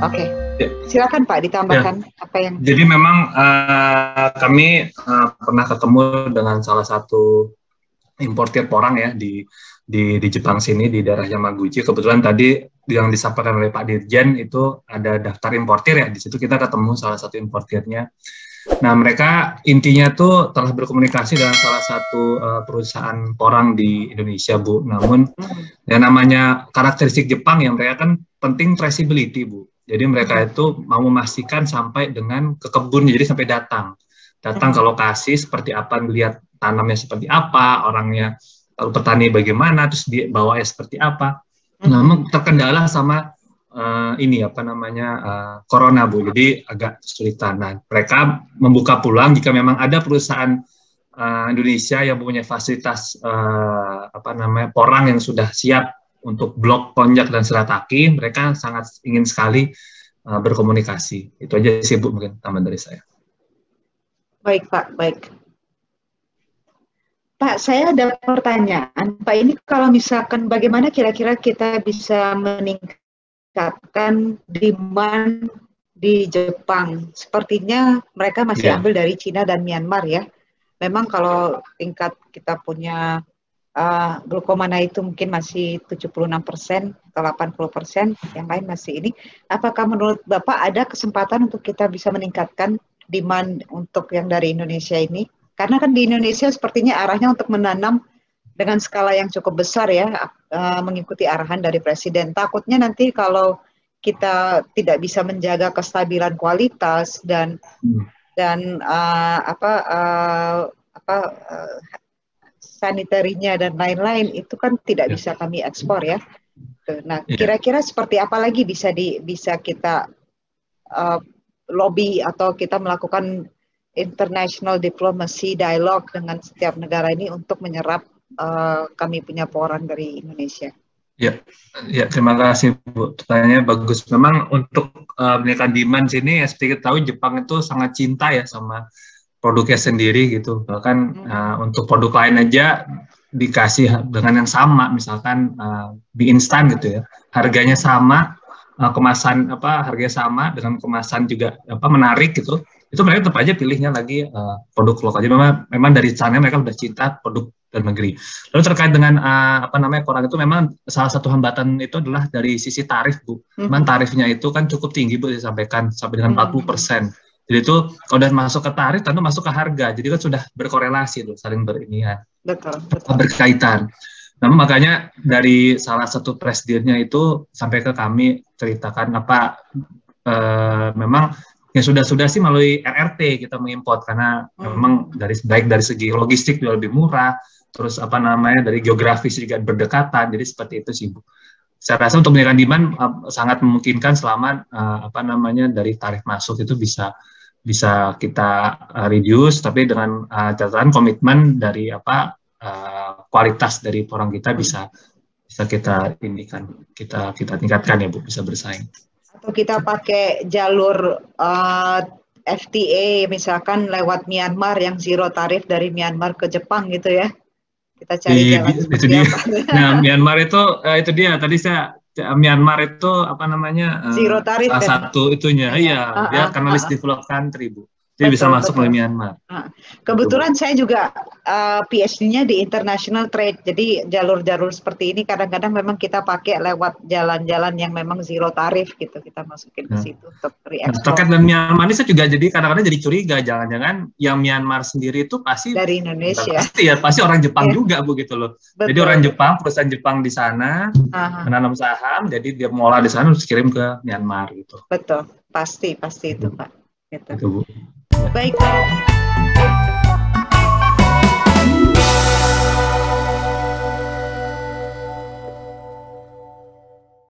Oke, silakan Pak ditambahkan apa yang. Jadi memang kami pernah ketemu dengan salah satu importir porang ya di Jepang sini, di daerah Yamaguchi. Kebetulan tadi yang disampaikan oleh Pak Dirjen itu ada daftar importir ya, di situ kita ketemu salah satu importirnya. Nah, mereka intinya tuh telah berkomunikasi dengan salah satu perusahaan porang di Indonesia, Bu. Namun yang namanya karakteristik Jepang yang mereka kan penting traceability, Bu. Jadi mereka itu mau memastikan sampai dengan ke kebun, jadi sampai datang ke lokasi seperti apa, melihat tanamnya seperti apa, orangnya lalu petani bagaimana, terus bawahnya seperti apa. Namun terkendala sama ini apa namanya corona, Bu, jadi agak kesulitan. Nah, mereka membuka peluang jika memang ada perusahaan Indonesia yang punya fasilitas apa namanya porang yang sudah siap untuk blok, konjak dan shirataki, mereka sangat ingin sekali berkomunikasi. Itu aja sih, Bu, mungkin tambahan dari saya. Baik, Pak. Pak, saya ada pertanyaan. Pak, ini kalau misalkan bagaimana kira-kira kita bisa meningkatkan demand di Jepang? Sepertinya mereka masih ambil dari China dan Myanmar ya. Memang kalau tingkat kita punya glukomana itu mungkin masih 76% atau 80%, yang lain masih ini. Apakah menurut Bapak ada kesempatan untuk kita bisa meningkatkan demand untuk yang dari Indonesia ini? Karena kan di Indonesia sepertinya arahnya untuk menanam dengan skala yang cukup besar ya, mengikuti arahan dari Presiden. Takutnya nanti kalau kita tidak bisa menjaga kestabilan kualitas dan sanitarinya dan lain-lain, itu kan tidak bisa kami ekspor ya. Nah, kira-kira seperti apa lagi bisa kita lobby atau kita melakukan international diplomacy dialog dengan setiap negara ini untuk menyerap kami punya porang dari Indonesia. Ya, terima kasih, Bu. Pertanyaannya bagus. Memang untuk meningkatkan demand sini, ya seperti kita tahu Jepang itu sangat cinta ya sama produknya sendiri gitu. Bahkan untuk produk lain aja dikasih dengan yang sama, misalkan mie instan gitu ya, harganya sama, kemasan apa harganya sama dengan kemasan juga apa menarik gitu. Itu mereka tetap aja pilihnya lagi produk lokal. Jadi memang dari sana mereka sudah cinta produk dan negeri. Lalu terkait dengan apa namanya porang itu, memang salah satu hambatan itu adalah dari sisi tarif, Bu. Memang tarifnya itu kan cukup tinggi, Bu, disampaikan sampai dengan 40%. Jadi itu kalau udah masuk ke tarif tentu masuk ke harga. Jadi kan sudah berkorelasi tuh, saling berinian. Betul. Berkaitan. Namun makanya dari salah satu presidennya itu sampai ke kami ceritakan apa memang ya sudah sih melalui RRT kita mengimpor, karena memang baik dari segi logistik juga lebih murah, terus apa namanya dari geografis juga berdekatan, jadi seperti itu sih, Bu. Saya rasa untuk meningkatkan demand sangat memungkinkan selama apa namanya dari tarif masuk itu bisa kita reduce, tapi dengan catatan komitmen dari apa kualitas dari porang kita bisa kita inikan, kita tingkatkan ya, Bu, bisa bersaing. Atau kita pakai jalur FTA misalkan lewat Myanmar yang zero tarif dari Myanmar ke Jepang gitu ya. Kita cari jalan itu dia. Nah, Myanmar itu dia tadi saya Myanmar itu apa namanya zero tarif salah satu itunya. Iya, dia karena list developed country, Bu. Jadi bisa masuk ke Myanmar. Kebetulan saya juga PhD-nya di international trade. Jadi jalur-jalur seperti ini kadang-kadang memang kita pakai lewat jalan-jalan yang memang zero tarif gitu. Kita masukin ke situ untuk re-export. Terkait dengan Myanmar ini saya juga jadi kadang-kadang jadi curiga. Jangan-jangan yang Myanmar sendiri itu pasti dari Indonesia. Pasti orang Jepang juga, Bu, gitu loh. Betul. Jadi orang Jepang, perusahaan Jepang di sana menanam saham, jadi dia mengolah di sana terus kirim ke Myanmar gitu. Betul, pasti itu, Pak. Gitu. Itu, Bu. Baik, Pak.